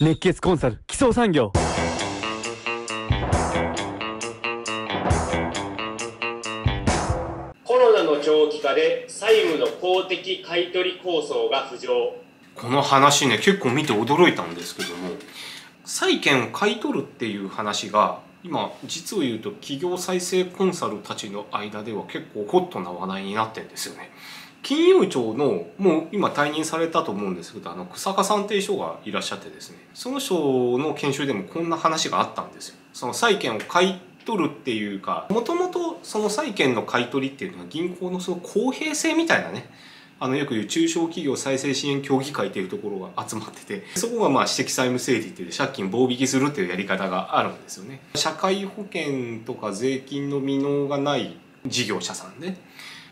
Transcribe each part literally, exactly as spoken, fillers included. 熱血コンサル基礎産業。コロナの長期化で債務の公的買取構想が浮上。この話ね、結構見て驚いたんですけども、債権を買い取るっていう話が今実を言うと企業再生コンサルたちの間では結構ホットな話題になってるんですよね。金融庁の、もう今退任されたと思うんですけど、あの、草加算定書がいらっしゃってですね、その省の研修でもこんな話があったんですよ。その債権を買い取るっていうか、もともとその債権の買い取りっていうのは銀行のその公平性みたいなね、あの、よく言う中小企業再生支援協議会っていうところが集まってて、そこがまあ私的債務整理っていう借金棒引きするっていうやり方があるんですよね。社会保険とか税金の未納がない事業者さんで、ね、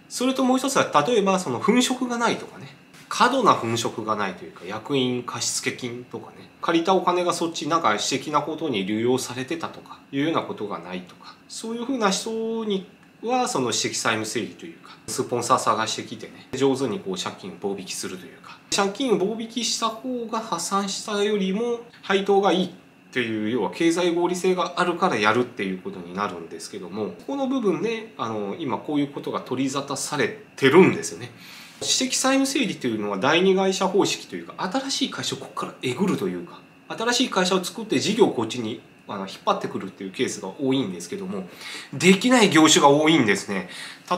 それともう一つは、例えばその粉飾がないとかね、過度な粉飾がないというか、役員貸付金とかね、借りたお金がそっちなんか私的なことに流用されてたとかいうようなことがないとか、そういうふうな人にはその私的債務整理というか、スポンサー探してきてね、上手にこう借金を棒引きするというか、借金を棒引きした方が破産したよりも配当がいいという、要は経済合理性があるからやるっていうことになるんですけども、この部分ね、あの、今こういうことが取り沙汰されてるんですよね。私的債務整理というのは第二会社方式というか、新しい会社をここからえぐるというか、新しい会社を作って事業をこっちにあの引っ張ってくるっていうケースが多いんですけども、できない業種が多いんですね。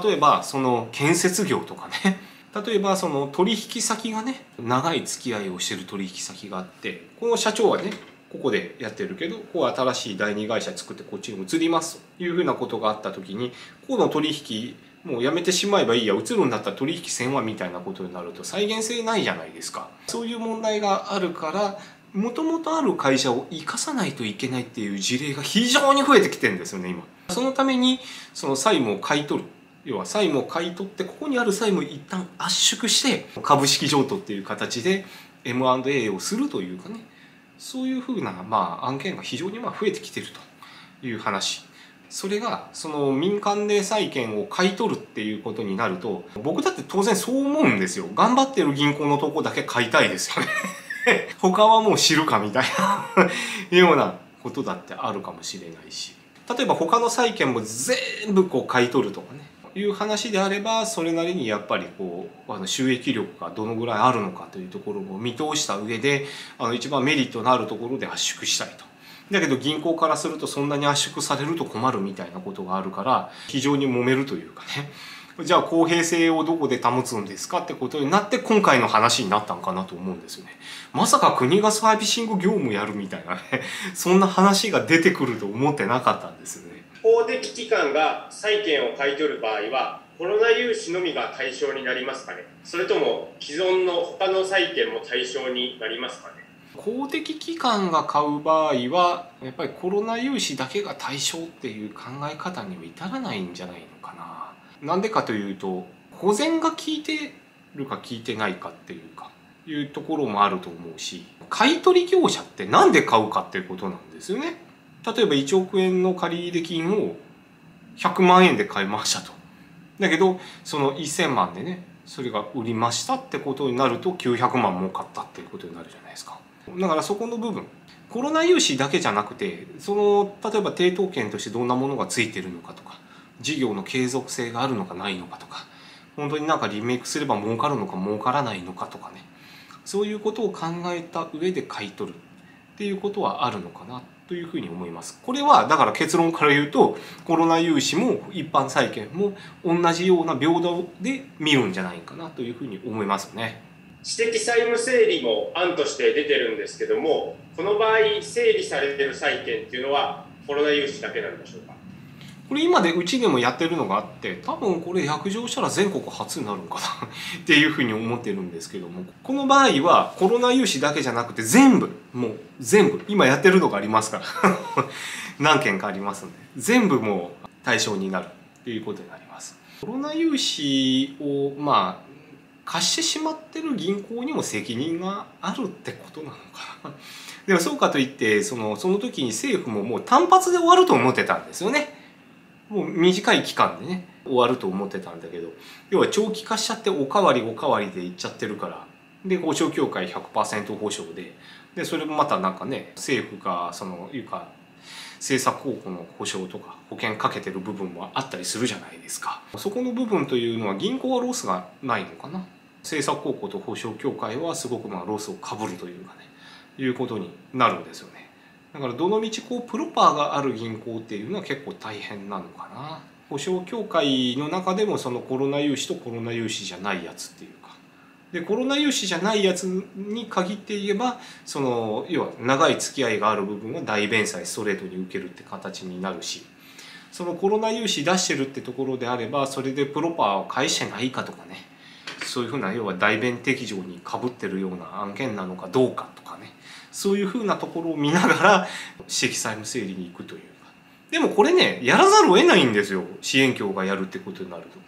例えばその建設業とかね、例えばその取引先がね、長い付き合いをしてる取引先があって、この社長はね、ここでやってるけど、こう新しい第二会社作ってこっちに移りますというふうなことがあった時に、この取引もうやめてしまえばいいや、移るんだったら取引せんわみたいなことになると再現性ないじゃないですか。そういう問題があるから、もともとある会社を生かさないといけないっていう事例が非常に増えてきてるんですよね、今。そのためにその債務を買い取る、要は債務を買い取って、ここにある債務を一旦圧縮して株式譲渡っていう形で エムアンドエー をするというかね、そういうふうな、まあ、案件が非常にまあ増えてきてるという話。それがその民間で債権を買い取るっていうことになると、僕だって当然そう思うんですよ。頑張ってる銀行のとこだけ買いたいですよね他はもう知るかみたいなようなことだってあるかもしれないし、例えば他の債権も全部こう買い取るとかね、いう話であれば、それなりにやっぱりこうあの収益力がどのぐらいあるのかというところも見通した上で、あの一番メリットのあるところで圧縮したいと。だけど銀行からするとそんなに圧縮されると困るみたいなことがあるから、非常に揉めるというかね。じゃあ公平性をどこで保つんですかってことになって、今回の話になったんかなと思うんですよね。まさか国がサービシング業務やるみたいなねそんな話が出てくると思ってなかったんですよね。公的機関が債権を買い取る場合は、コロナ融資のみが対象になりますかね、それとも既存の他の債権も対象になりますかね。公的機関が買う場合は、やっぱりコロナ融資だけが対象っていう考え方には至らないんじゃないのかな。なんでかというと、保全が効いてるか効いてないかっていうか、いうところもあると思うし、買取業者ってなんで買うかっていうことなんですよね。例えばいちおくえんの借入金をひゃくまんえんで買いましたと。だけど、そのせんまんでね、それが売りましたってことになるときゅうひゃくまん儲かったっていうことになるじゃないですか。だからそこの部分、コロナ融資だけじゃなくて、その、例えば抵当権としてどんなものがついてるのかとか、事業の継続性があるのかないのかとか、本当になんかリメイクすれば儲かるのか儲からないのかとかね、そういうことを考えた上で買い取るっていうことはあるのかなというふうに思います。これはだから結論から言うと、コロナ融資も一般債権も同じような平等で見るんじゃないかなというふうに思いますよね。私的債務整理も案として出てるんですけども、この場合整理されてる債権っていうのはコロナ融資だけなんでしょうか。これ今でうちでもやってるのがあって、多分これ約定したら全国初になるのかなっていうふうに思ってるんですけども、この場合はコロナ融資だけじゃなくて全部、もう全部今やってるのがありますから何件かありますんで、全部もう対象になるっていうことになります。コロナ融資をまあ貸してしまってる銀行にも責任があるってことなのかな。でもそうかといって、そのその時に政府ももう単発で終わると思ってたんですよね。もう短い期間でね終わると思ってたんだけど、要は長期化しちゃっておかわりおかわりでいっちゃってるから、で法商協会 ひゃくパーセント 法商 で, でそれもまたなんかね、政府がそのいうか政策方向の保証とか保険かけてる部分もあったりするじゃないですか。そこの部分というのは銀行はロスがないのかな。政策方向と保証協会はすごくまあロスをかぶるというかね、いうことになるんですよね。だからどの道こうプロパーがある銀行っていうのは結構大変なのかな。保証協会の中でもそのコロナ融資とコロナ融資じゃないやつっていうかで、コロナ融資じゃないやつに限って言えばその要は長い付き合いがある部分は大弁済ストレートに受けるって形になるし、そのコロナ融資出してるってところであればそれでプロパーを返してないかとかね、そういうふうな要は代弁適用にかぶってるような案件なのかどうかとかね、そういうふうなところを見ながら私的債務整理に行くというか。でもこれね、やらざるを得ないんですよ、支援協がやるってことになるとね。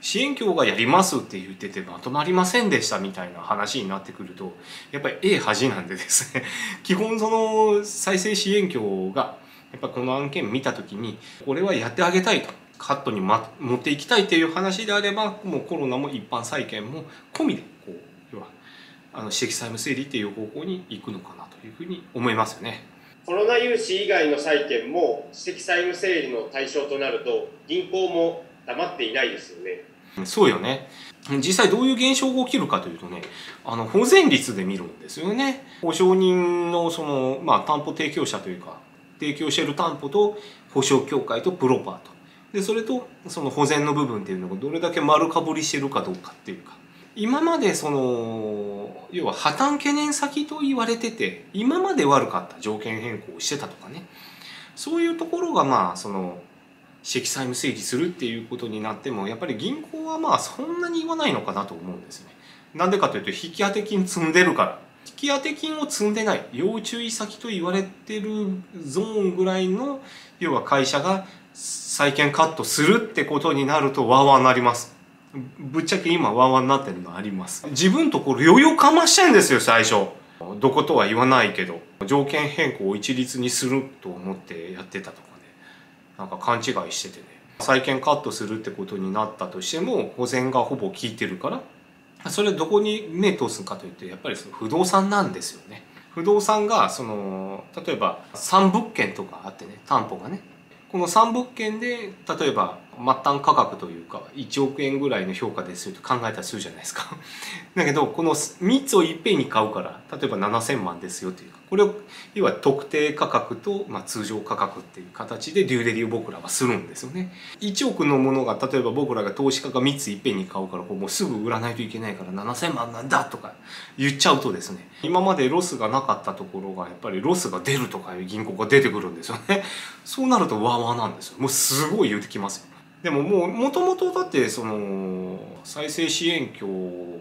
支援協がやりますって言っててまとまりませんでしたみたいな話になってくるとやっぱりええ恥なんでですね基本その再生支援協がやっぱこの案件見た時にこれはやってあげたいとカットに、ま、持っていきたいっていう話であればもうコロナも一般債券も込みでこう要はあの私的債務整理っていう方向に行くのかなというふうに思いますよね。コロナ融資以外の債券も私的債務整理の対象となると銀行も黙っていないですよね。そうよね。実際どういう現象が起きるかというとね、あの保全率で見るんですよね。保証人のそのまあ担保提供者というか提供している担保と保証協会とプロパーとで、それとその保全の部分っていうのがどれだけ丸かぶりしてるかどうかっていうか、今までその要は破綻懸念先と言われてて今まで悪かった条件変更をしてたとかね、そういうところがまあその私的債務整理するっていうことになってもやっぱり銀行はまあそんなに言わないのかなと思うんですね。なんでかというと引き当て金積んでるから、引き当て金を積んでない要注意先と言われてるゾーンぐらいの要は会社が債券カットするってことになるとワーワーになります。ぶっちゃけ今ワーワーになってるのあります。自分ところ余裕かましてんですよ最初。どことは言わないけど条件変更を一律にすると思ってやってたとかね、なんか勘違いしててね、債券カットするってことになったとしても保全がほぼ効いてるから、それどこに目通すかというとやっぱりその不動産なんですよね。不動産がその例えばさんぶっけんとかあってね、担保がね、このさんぶっけんで例えば末端価格というかいちおくえんぐらいの評価ですと考えたりするじゃないですかだけどこのみっつをいっぺんに買うから例えばななせんまんですよというか、これを要は特定価格と、まあ、通常価格っていう形でデューレリを僕らはするんですよね。いちおくのものが例えば僕らが投資家がみっついっぺんに買うからこうもうすぐ売らないといけないからななせんまんなんだとか言っちゃうとですね、今までロスがなかったところがやっぱりロスが出るとかいう銀行が出てくるんですよね。そうなるとワーワーなんですよ。もうすごい言うてきますよ。でももうもともとだってその再生支援協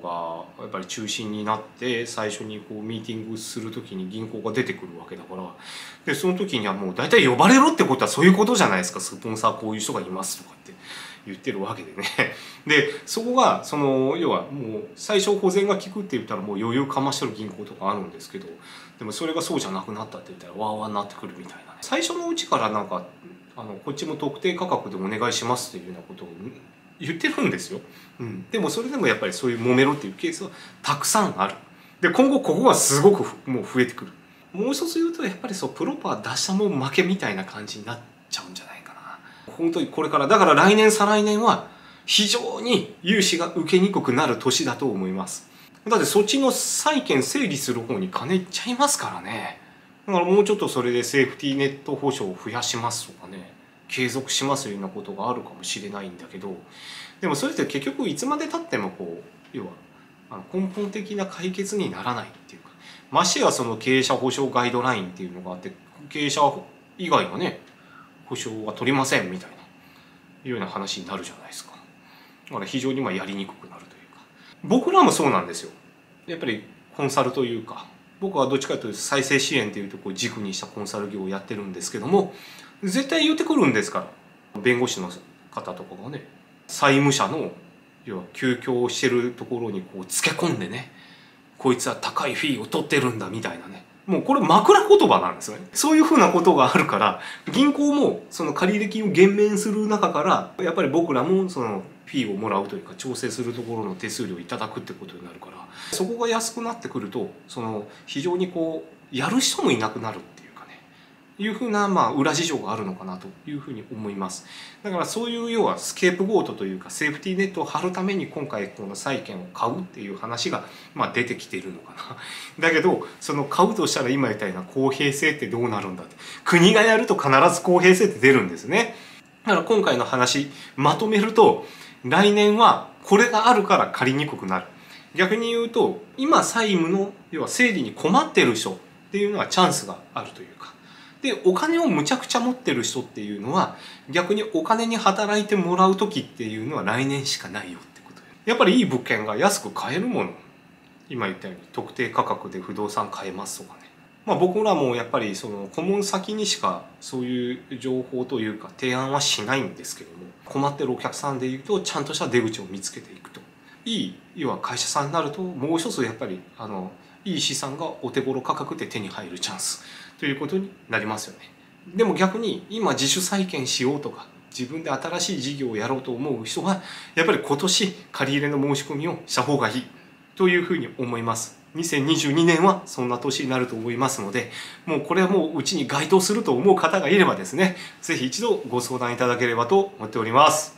がやっぱり中心になって最初にこうミーティングする時に銀行が出てくるわけだから、でその時にはもう大体呼ばれろってことはそういうことじゃないですか。スポンサーこういう人がいますとかって言ってるわけでねでそこがその要はもう最初保全が効くって言ったらもう余裕かましてる銀行とかあるんですけど、でもそれがそうじゃなくなったって言ったらワーワーになってくるみたいな、ね、最初のうちからなんかあのこっちも特定価格でお願いしますというようなことを言ってるんですよ、うん、でもそれでもやっぱりそういう揉めろっていうケースはたくさんある。で今後ここがすごくもう増えてくる。もう一つ言うとやっぱりそうプロパー出したもん負けみたいな感じになっちゃうんじゃないかな本当にこれから。だから来年再来年は非常に融資が受けにくくなる年だと思います。だってそっちの債権整理する方に金いっちゃいますからね。だからもうちょっとそれでセーフティーネット保証を増やしますとかね、継続しますようなことがあるかもしれないんだけど、でもそれって結局いつまでたってもこう要は根本的な解決にならないっていうか、ましてやその経営者保証ガイドラインっていうのがあって、経営者以外はね保証は取りませんみたいないうような話になるじゃないですか。だから非常にまあやりにくくなるというか、僕らもそうなんですよ。やっぱりコンサルというか、僕はどっちかというと再生支援というとこを軸にしたコンサル業をやってるんですけども、絶対言ってくるんですから。弁護士の方とかがね、債務者の要は休業をしてるところにこうつけ込んでね、こいつは高いフィーを取ってるんだみたいなね、もうこれ枕言葉なんですよね。そういうふうなことがあるから銀行もその借入金を減免する中からやっぱり僕らもそのフィーをもらうというか調整するところの手数料をいただくってことになるから、そこが安くなってくるとその非常にこうやる人もいなくなるっていうかね、いうふうなまあ裏事情があるのかなというふうに思います。だからそういう要はスケープゴートというかセーフティーネットを張るために今回この債券を買うっていう話がまあ出てきているのかな。だけどその買うとしたら今みたいな公平性ってどうなるんだって、国がやると必ず公平性って出るんですね。だから今回の話まとめると、来年はこれがあるから借りにくくなる。逆に言うと今債務の要は整理に困ってる人っていうのはチャンスがあるというかで、お金をむちゃくちゃ持ってる人っていうのは逆にお金に働いてもらう時っていうのは来年しかないよってこと。やっぱりいい物件が安く買えるもの、今言ったように特定価格で不動産買えますとかね、まあ僕らもやっぱりその顧問先にしかそういう情報というか提案はしないんですけども、困ってるお客さんでいうとちゃんとした出口を見つけていくといい、要は会社さんになるともう一つやっぱりあのいい資産がお手頃価格で手に入るチャンスということになりますよね。でも逆に今自主再建しようとか自分で新しい事業をやろうと思う人はやっぱり今年借り入れの申し込みをした方がいいというふうに思います。にせんにじゅうにねんはそんな年になると思いますので、もうこれはもううちに該当すると思う方がいればですね、是非一度ご相談いただければと思っております。